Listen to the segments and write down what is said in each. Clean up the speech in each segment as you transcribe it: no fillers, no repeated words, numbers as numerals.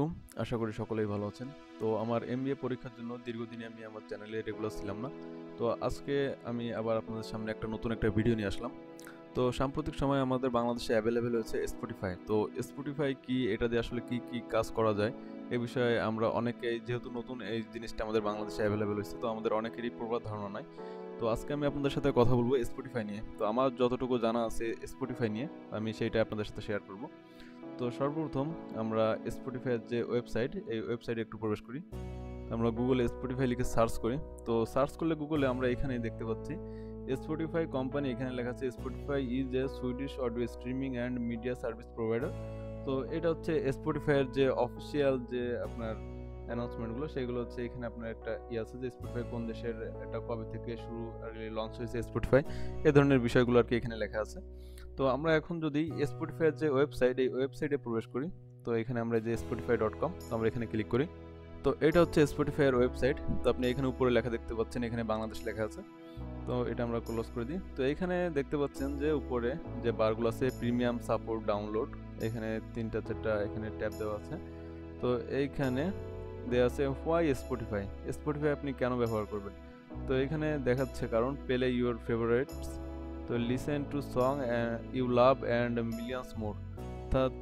আলাইকুম, আশা করি সকলেই ভালো আছেন। তো আমার এমবিএ পরীক্ষার জন্য দীর্ঘদিনে আমি আমার চ্যানেলে রেগুলার ছিলাম না, তো আজকে আমি আবার আপনাদের সামনে নতুন একটা ভিডিও নিয়ে আসলাম। তো সাম্প্রতিক সময়ে আমাদের বাংলাদেশে অ্যাভেলেবেল হয়েছে স্পটিফাই। তো স্পটিফাই কি, এটা দিয়ে আসলে কি কি কাজ করা যায় এ বিষয়ে আমরা অনেকেই, যেহেতু নতুন এই জিনিসটা আমাদের বাংলাদেশে অ্যাভেলেবেল হয়েছে, তো আমাদের অনেকেরই পূর্বাভাস ধারণা নাই। তো আজকে আমি আপনাদের সাথে কথা বলবো স্পটিফাই নিয়ে। তো আমার যতটুকু জানা আছে স্পটিফাই নিয়ে, আমি সেইটা আপনাদের সাথে শেয়ার করব। তো সর্বপ্রথম আমরা স্পটিফাইয়ের যে ওয়েবসাইট, এই ওয়েবসাইটে একটু প্রবেশ করি। আমরা গুগলে স্পটিফাই লিখে সার্চ করি। তো সার্চ করলে গুগলে আমরা এখানেই দেখতে পাচ্ছি স্পটিফাই কোম্পানি। এখানে লেখা আছে Spotify is a Swedish audio streaming and media service provider. তো এটা হচ্ছে স্পটিফাইয়ের যে অফিসিয়াল যে আপনার অ্যানাউন্সমেন্টগুলো, সেগুলো হচ্ছে এখানে আপনার একটা ইয়ে আছে যে স্পটিফাই কোন দেশের, এটা কবে থেকে শুরু লঞ্চ হয়েছে স্পটিফাই, এ ধরনের বিষয়গুলো আর কি এখানে লেখা আছে। তো আমরা এখন যদি স্পটিফাইয়ের যে ওয়েবসাইট, এই ওয়েবসাইটে প্রবেশ করি, তো এখানে আমরা যে spotify.com, তো আমরা এখানে ক্লিক করি। তো এটা হচ্ছে স্পটিফাইয়ের ওয়েবসাইট। তো আপনি এখানে উপরে লেখা দেখতে পাচ্ছেন, এখানে বাংলাদেশ লেখা আছে। তো এটা আমরা ক্লোজ করে দিই। তো এখানে দেখতে পাচ্ছেন যে উপরে যে বারগুলো আছে প্রিমিয়াম, সাপোর্ট, ডাউনলোড, এখানে 3-4 এখানে ট্যাব দেওয়া আছে। তো এইখানে দেওয়া আছে হোয়াই স্পটিফাই, স্পটিফাই আপনি কেন ব্যবহার করবেন। তো এখানে দেখাচ্ছে কারণ, প্লে ইউর ফেভারিটস, তো listen to song you love and millions more, অর্থাৎ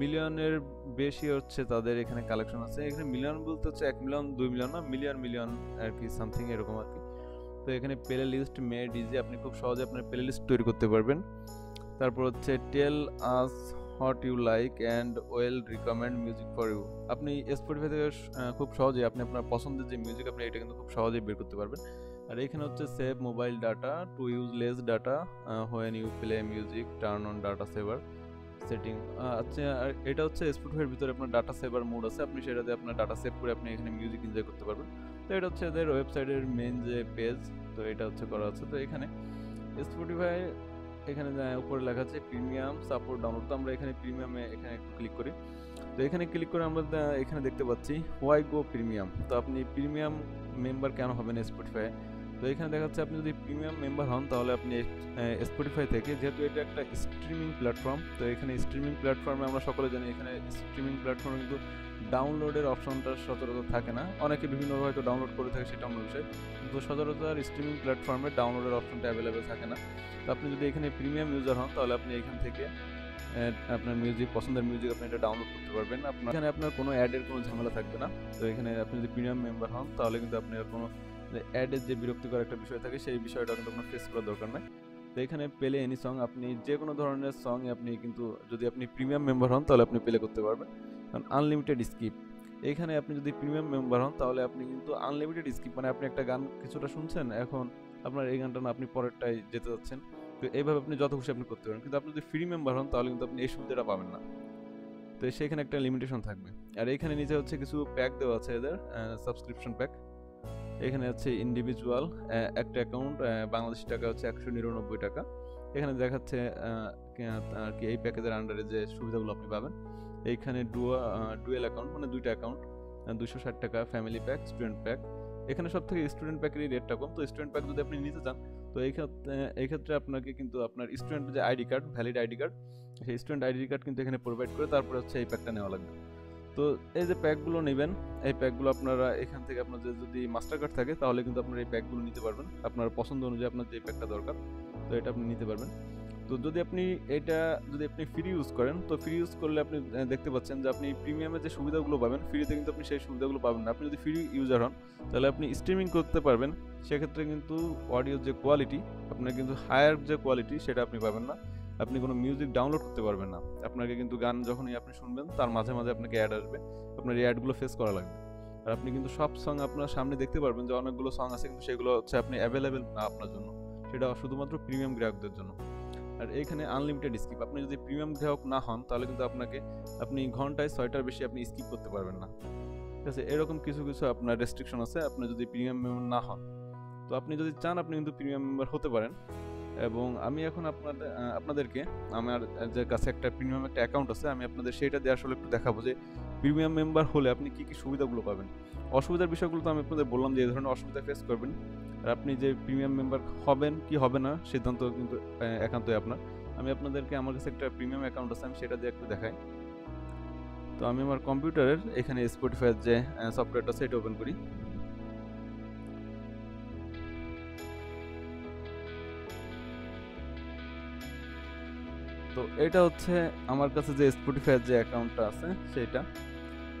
মিলিয়নের বেশি হচ্ছে তাদের এখানে কালেকশন আছে। এখানে মিলিয়ন বলতে হচ্ছে 1 মিলিয়ন 2 মিলিয়ন না, মিলিয়ন আর কি, সামথিং এরকম আর কি। তো এখানে প্লে লিস্ট মেড ইজি, আপনি খুব সহজে আপনার প্লে লিস্ট তৈরি করতে পারবেন। তারপর হচ্ছে tell us what you like and we'll recommend music for you, আপনি স্পটিফাই থেকে খুব সহজে আপনি আপনার পছন্দের যে মিউজিক, আপনি এটা কিন্তু খুব সহজেই বের করতে পারবেন। আর এখানে হচ্ছে save mobile data to use less data when you play music, turn on data saver setting. আচ্ছা, এটা হচ্ছে স্পটিফাইয়ের ভিতরে আপনার ডাটা সেভার মোড আছে, আপনি সেটাতে আপনার ডাটা সেভ করে আপনি এখানে মিউজিক এনজয় করতে পারবেন। তো এটা হচ্ছে এদের ওয়েবসাইটের মেন যে পেজ, তো এটা হচ্ছে করা আছে। তো এখানে স্পটিফাই এখানে উপরে লেখা আছে প্রিমিয়াম, সাপোর্ট, ডাউনলোড। তো আমরা এখানে প্রিমিয়ামে এখানে একটু ক্লিক করি। তো এখানে ক্লিক করে আমরা এখানে দেখতে পাচ্ছি হোয়াই গো প্রিমিয়াম। তো আপনি প্রিমিয়াম মেম্বার কেন হবেন স্পটিফাই। তো এখানে দেখা যাচ্ছে আপনি যদি প্রিমিয়াম মেম্বার হন, তাহলে আপনি স্পটিফাই থেকে, যেহেতু এটা একটা স্ট্রিমিং প্ল্যাটফর্ম, তো এখানে স্ট্রিমিং প্ল্যাটফর্মে আমরা সকলে জানি এখানে স্ট্রিমিং প্ল্যাটফর্মে কিন্তু ডাউনলোডের অপশনটা সচরাচর থাকে না। অনেকে বিভিন্নভাবে হয়তো ডাউনলোড করে থাকে, সেটা অন্য বিষয়, কিন্তু সচরাচর স্ট্রিমিং প্ল্যাটফর্মে ডাউনলোডের অপশনটা অ্যাভেলেবেল থাকে না। তো আপনি যদি এখানে প্রিমিয়াম ইউজার হন, তাহলে আপনি এখান থেকে আপনার মিউজিক, পছন্দের মিউজিক আপনি এটা ডাউনলোড করতে পারবেন। আপনার এখানে আপনার কোনো অ্যাডের কোনো ঝামেলা থাকবে না। তো এখানে আপনি যদি প্রিমিয়াম মেম্বার হন, তাহলে কিন্তু আপনি আর কোনো অ্যাডের যে বিরক্তিকর একটা বিষয় থাকে, সেই বিষয়টা কিন্তু আপনার ফেস করার দরকার নাই। তো এখানে প্লে এনি সং, আপনি যে কোনো ধরনের সং আপনি কিন্তু, যদি আপনি প্রিমিয়াম মেম্বার হন তাহলে আপনি প্লে করতে পারবেন। কারণ আনলিমিটেড স্কিপ, এখানে আপনি যদি প্রিমিয়াম মেম্বার হন তাহলে আপনি কিন্তু আনলিমিটেড স্কিপ, মানে আপনি একটা গান কিছুটা শুনছেন, এখন আপনার এই গানটা না, আপনি পরেরটাই যেতে যাচ্ছেন, তো এইভাবে আপনি যত খুশি আপনি করতে পারেন। কিন্তু আপনি যদি ফ্রি মেম্বার হন তাহলে কিন্তু আপনি এই সুবিধাটা পাবেন না। তো সেখানে একটা লিমিটেশন থাকবে। আর এখানে নিচে হচ্ছে কিছু প্যাক দেওয়া আছে এদের, সাবস্ক্রিপশন প্যাক। এখানে আছে ইন্ডিভিজুয়াল একটা অ্যাকাউন্ট, বাংলাদেশি টাকা হচ্ছে 199 টাকা। এখানে দেখাচ্ছে আর কি এই প্যাকেজের আন্ডারে যে সুবিধাগুলো আপনি পাবেন। এইখানে ডুয়েল অ্যাকাউন্ট, মানে 2টা অ্যাকাউন্ট, 260 টাকা। ফ্যামিলি প্যাক, স্টুডেন্ট প্যাক, এখানে সব থেকে স্টুডেন্ট প্যাকেরই রেটটা কম। তো স্টুডেন্ট প্যাক যদি আপনি নিতে চান, তো এই ক্ষেত্রে আপনাকে কিন্তু আপনার স্টুডেন্ট যে ID card, valid ID card, সেই স্টুডেন্ট আইডি কার্ড কিন্তু এখানে প্রোভাইড করে তারপরে হচ্ছে এই প্যাকটা নেওয়া লাগবে। তো এই যে প্যাকগুলো নেবেন, এই প্যাকগুলো আপনারা এখান থেকে আপনাদের যদি মাস্টার কার্ড থাকে তাহলে কিন্তু আপনারা এই প্যাকগুলো নিতে পারবেন, আপনার পছন্দ অনুযায়ী আপনার যে প্যাকটা দরকার, তো এটা আপনি নিতে পারবেন। তো যদি আপনি ফ্রি ইউজ করেন, তো ফ্রি ইউজ করলে আপনি দেখতে পাচ্ছেন যে আপনি প্রিমিয়ামে যে সুবিধাগুলো পাবেন, ফ্রিতে কিন্তু আপনি সেই সুবিধাগুলো পাবেন না। আপনি যদি ফ্রি ইউজার হন তাহলে আপনি স্ট্রিমিং করতে পারবেন, সেক্ষেত্রে কিন্তু অডিওর যে কোয়ালিটি, আপনার কিন্তু হায়ার যে কোয়ালিটি সেটা আপনি পাবেন না। আপনি কোনো মিউজিক ডাউনলোড করতে পারবেন না, আপনাকে কিন্তু গান যখনই আপনি শুনবেন তার মাঝে মাঝে আপনাকে অ্যাড আসবে, আপনার এই অ্যাডগুলো ফেস করা লাগবে। আর আপনি কিন্তু সব সং আপনার সামনে দেখতে পারবেন যে অনেকগুলো সং আছে, কিন্তু সেগুলো হচ্ছে আপনি অ্যাভেলেবেল না আপনার জন্য, সেটা শুধুমাত্র প্রিমিয়াম গ্রাহকদের জন্য। আর এখানে আনলিমিটেড স্কিপ, আপনি যদি প্রিমিয়াম গ্রাহক না হন তাহলে কিন্তু আপনি ঘন্টায় 6টার বেশি আপনি স্কিপ করতে পারবেন না, ঠিক আছে। এরকম কিছু আপনার রেস্ট্রিকশন আছে আপনি যদি প্রিমিয়াম মেম্বার না হন। তো আপনি যদি চান আপনি কিন্তু প্রিমিয়াম মেম্বার হতে পারেন। এবং আমি এখন আপনাদেরকে আমার যে কাছে একটা প্রিমিয়াম একটা অ্যাকাউন্ট আছে, আমি আপনাদের সেইটা দিয়ে আসলে একটু দেখাবো যে প্রিমিয়াম মেম্বার হলে আপনি কী কী সুবিধাগুলো পাবেন। অসুবিধার বিষয়গুলো তো আমি আপনাদের বললাম যে এই ধরনের অসুবিধা ফেস করবেন, আর আপনি যে প্রিমিয়াম মেম্বার হবেন কি হবে না সিদ্ধান্ত কিন্তু একান্তই আপনার। আমি আপনাদেরকে, আমার কাছে একটা প্রিমিয়াম অ্যাকাউন্ট আছে, আমি সেটা দিয়ে একটু দেখাই। তো আমি আমার কম্পিউটারের এখানে স্পটিফাইয়ের যে সফটওয়্যারটা সেটা ওপেন করি। তো এটা হচ্ছে আমার কাছে যে স্পটিফাইয়ের যে অ্যাকাউন্টটা আছে সেটা।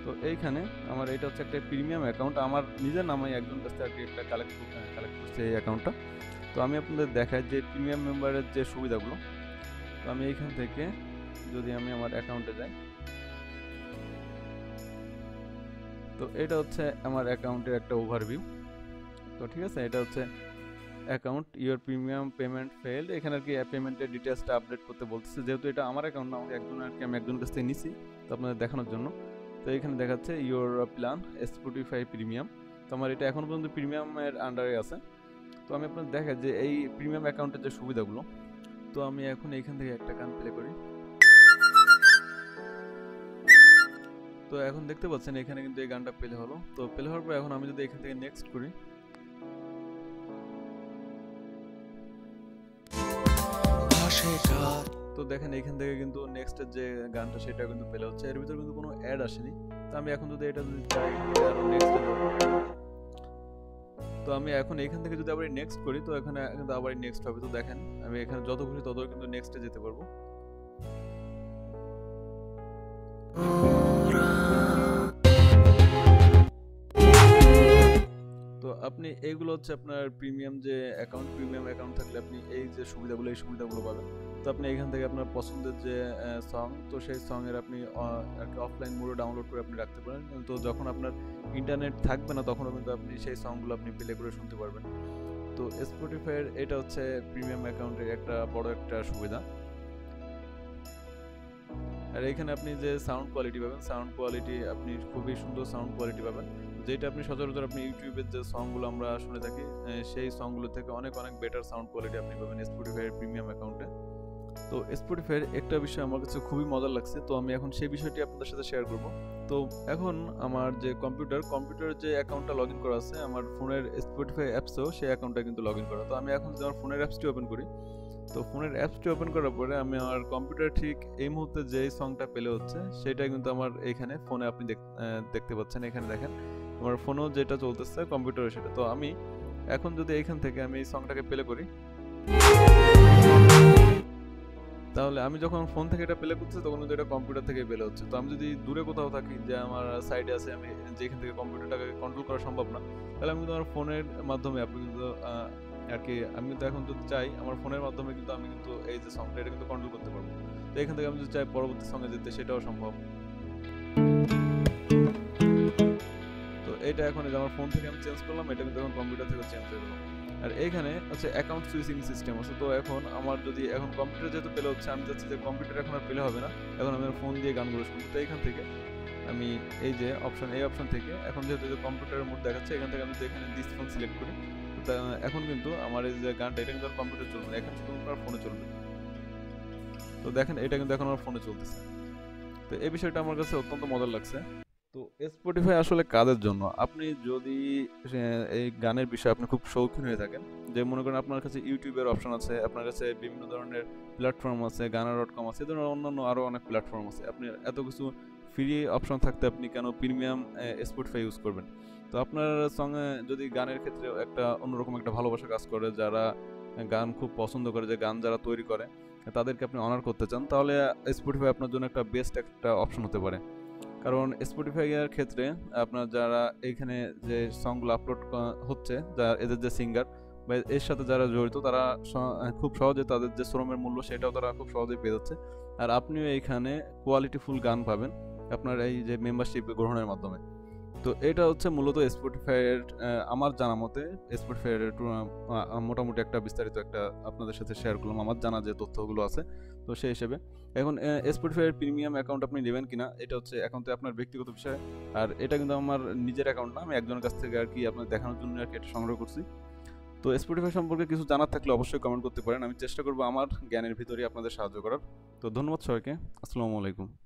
তো এইখানে আমার এটা হচ্ছে একটা প্রিমিয়াম অ্যাকাউন্ট, আমার নিজের নামে একজন কাছ থেকে একটা কালেক্ট করছে এই অ্যাকাউন্টটা। তো আমি আপনাদের দেখাই যে প্রিমিয়াম মেম্বারের যে সুবিধাগুলো। তো আমি এইখান থেকে যদি আমি আমার অ্যাকাউন্টে যাই, তো এটা হচ্ছে আমার অ্যাকাউন্টের একটা ওভারভিউ। তো ঠিক আছে, এটা হচ্ছে account your premium payment failed, এখানে আর কি পেমেন্টের ডিটেলসটা আপডেট করতে বলতেছে। যেহেতু এটা আমার অ্যাকাউন্ট না, আমাকে একজন আর কি আমি একজন কাছ থেকে নিছি তো আপনাদের দেখানোর জন্য। তো এখানে দেখাচ্ছে ইউর প্ল্যান স্পটিফাই প্রিমিয়াম। তো আমার এটা এখন পর্যন্ত প্রিমিয়ামের আন্ডারে আছে। তো আমি আপনাদের দেখাই যে এই প্রিমিয়াম অ্যাকাউন্টের যে সুবিধাগুলো। তো আমি এখন এইখান থেকে একটা গান প্লে করি। তো এখন দেখতে পাচ্ছেন এখানে কিন্তু এই গানটা প্লে হলো। তো প্লে হওয়ার পর এখন আমি যদি এখান থেকে নেক্সট করি, তো দেখেন এখান থেকে কিন্তু নেক্সটের যে গানটা সেটা কিন্তু প্লে হচ্ছে। এর ভিতরে কিন্তু কোনো অ্যাড আসেনি। তো আমি এখন যদি এটা চাই নেক্সট, তো আমি এখন এখান থেকে যদি আবার নেক্সট করি, তো এখানে কিন্তু আবার নেক্সট হবে। তো দেখেন আমি এখানে যত খুশি তত কিন্তু নেক্সটে যেতে পারবো। তো আপনি এইগুলো হচ্ছে আপনার প্রিমিয়াম যে অ্যাকাউন্ট, প্রিমিয়াম অ্যাকাউন্ট থাকলে আপনি এই যে সুবিধাগুলো এই সুবিধাগুলো পাবেন। তো আপনি এখান থেকে আপনার পছন্দের যে সং, তো সেই সঙের আপনি অফলাইন মোডে ডাউনলোড করে আপনি রাখতে পারেন। তো যখন আপনার ইন্টারনেট থাকবে না তখনও কিন্তু আপনি সেই সংগুলো আপনি প্লে করে শুনতে পারবেন। তো স্পটিফাইয়ের এটা হচ্ছে প্রিমিয়াম অ্যাকাউন্টের একটা বড় একটা সুবিধা। আর এখানে আপনি যে সাউন্ড কোয়ালিটি পাবেন, সাউন্ড কোয়ালিটি আপনি খুবই সুন্দর সাউন্ড কোয়ালিটি পাবেন, যেটা আপনি সচরাচর আপনি ইউটিউবের যে সংগুলো আমরা শুনে থাকি সেই সংগুলো থেকে অনেক অনেক বেটার সাউন্ড কোয়ালিটি আপনি পাবেন স্পটিফাইয়ের প্রিমিয়াম অ্যাকাউন্টে। তো স্পটিফাইয়ের একটা বিষয় আমার কাছে খুবই মজার লাগছে, তো আমি এখন সেই বিষয়টি আপনাদের সাথে শেয়ার করব। তো এখন আমার যে কম্পিউটারের যে অ্যাকাউন্টটা লগ ইন করা আছে, আমার ফোনের স্পটিফাই অ্যাপসও সেই অ্যাকাউন্টটা কিন্তু লগ ইন করা। তো আমি এখন যদি আমার ফোনের অ্যাপসটি ওপেন করি, তো ফোনের অ্যাপসটি ওপেন করার পরে আমি আমার কম্পিউটার ঠিক এই মুহূর্তে যেই সংটা প্লে হচ্ছে সেটাই কিন্তু আমার এইখানে ফোনে আপনি দেখতে পাচ্ছেন। এখানে দেখেন আমার ফোনেও যেটা চলতেছে কম্পিউটারে সেটা। তো আমি এখন যদি এইখান থেকে আমি এই সংটাকে প্লে করি, তাহলে আমি যখন ফোন থেকে এটা প্লে করতেছি তখন কিন্তু এটা কম্পিউটার থেকে প্লে হচ্ছে। তো আমি যদি দূরে কোথাও থাকি, যে আমার সাইডে আছে, আমি যেখান থেকে কম্পিউটারটাকে কন্ট্রোল করা সম্ভব না, তাহলে আমি কিন্তু আমার ফোনের মাধ্যমে আপনি কিন্তু আর কি আমি কিন্তু এখন যদি চাই আমার ফোনের মাধ্যমে কিন্তু আমি কিন্তু এই যে সঙ্গটা এটা কিন্তু কন্ট্রোল করতে পারবো। তো এখান থেকে আমি যদি চাই পরবর্তী সঙ্গে যেতে সেটাও সম্ভব। তো এটা এখন আমার ফোন থেকে আমি চেঞ্জ করলাম, এটা কিন্তু এখন কম্পিউটার থেকে চেঞ্জ হয়ে গেলাম। আর এখানে হচ্ছে অ্যাকাউন্ট সুইচিং সিস্টেম আছে। তো এখন আমার যদি এখন কম্পিউটার যেহেতু প্লে হচ্ছে, আমি চাচ্ছি যে কম্পিউটার এখন আর প্লে হবে না, এখন আমি ফোন দিয়ে গানগুলো শুনবো। তো এখান থেকে আমি এই যে অপশান, এই অপশান থেকে এখন যেহেতু যে কম্পিউটারের মোড দেখাচ্ছে, এখান থেকে আমি যদি এখানে দিস ফোন সিলেক্ট করি, তা এখন কিন্তু আমার এই যে গানটা এটা কিন্তু কম্পিউটার চলবে না, এখন শুধু আমার ফোনে চলবে। তো দেখেন এটা কিন্তু এখন আমার ফোনে চলতেছে। তো এই বিষয়টা আমার কাছে অত্যন্ত মজার লাগছে। তো স্পটিফাই আসলে কাদের জন্য? আপনি যদি এই গানের বিষয়ে আপনি খুব শৌখিন হয়ে থাকেন, যে মনে করেন আপনার কাছে ইউটিউবের অপশান আছে, আপনার কাছে বিভিন্ন ধরনের প্ল্যাটফর্ম আছে, Gaana.com আছে, এই ধরনের অন্যান্য আরও অনেক প্ল্যাটফর্ম আছে, আপনি এত কিছু ফ্রি অপশান থাকতে আপনি কেন প্রিমিয়াম স্পটিফাই ইউজ করবেন? তো আপনার সঙ্গে যদি গানের ক্ষেত্রে একটা অন্যরকম একটা ভালোবাসা কাজ করে, যারা গান খুব পছন্দ করে, যে গান যারা তৈরি করে তাদেরকে আপনি অনার করতে চান, তাহলে স্পটিফাই আপনার জন্য একটা বেস্ট একটা অপশন হতে পারে। কারণ স্পটিফাইয়ের ক্ষেত্রে আপনার যারা এইখানে যে সংগুলো আপলোড হচ্ছে, যারা এদের যে সিঙ্গার বা এর সাথে যারা জড়িত, তারা খুব সহজে তাদের যে শ্রমের মূল্য সেটাও তারা খুব সহজেই পেয়ে যাচ্ছে। আর আপনিও এইখানে কোয়ালিটিফুল গান পাবেন আপনার এই যে মেম্বারশিপ গ্রহণের মাধ্যমে। তো এটা হচ্ছে মূলত স্পটিফাইয়ের, আমার জানা মতে স্পটিফাইয়ের মোটামুটি একটা বিস্তারিত একটা আপনাদের সাথে শেয়ার করলাম আমার জানা যে তথ্যগুলো আছে। তো সেই হিসেবে এখন স্পটিফাইয়ের প্রিমিয়াম অ্যাকাউন্ট আপনি নেবেন কিনা এটা হচ্ছে অ্যাকাউন্টে আপনার ব্যক্তিগত বিষয়। আর এটা কিন্তু আমার নিজের অ্যাকাউন্ট না, আমি একজনের কাছ থেকে আর কি আপনাদের দেখানোর জন্য আর কি এটা সংগ্রহ করছি। তো স্পটিফাই সম্পর্কে কিছু জানার থাকলে অবশ্যই কমেন্ট করতে পারেন, আমি চেষ্টা করবো আমার জ্ঞানের ভিতরে আপনাদের সাহায্য করার। তো ধন্যবাদ সবাইকে, আসসালামু আলাইকুম।